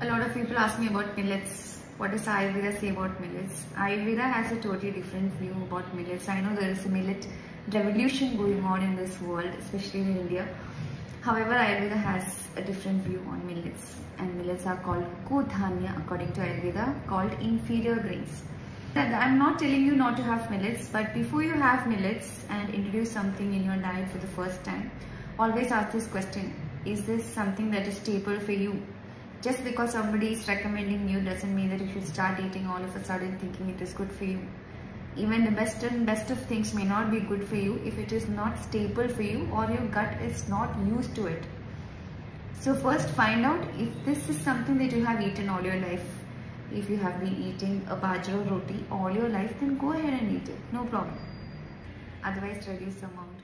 A lot of people ask me about millets. What does Ayurveda say about millets? Ayurveda has a totally different view about millets. I know there is a millet revolution going on in this world, especially in India. However, Ayurveda has a different view on millets, and millets are called Kudhanya, according to Ayurveda, called inferior grains. I'm not telling you not to have millets, but before you have millets and introduce something in your diet for the first time, always ask this question: is this something that is staple for you? Just because somebody is recommending you doesn't mean that you should start eating all of a sudden thinking it is good for you. Even the best of things may not be good for you if it is not staple for you or your gut is not used to it. So first find out if this is something that you have eaten all your life. If you have been eating a bajra roti all your life, then go ahead and eat it. No problem. Otherwise, reduce the amount.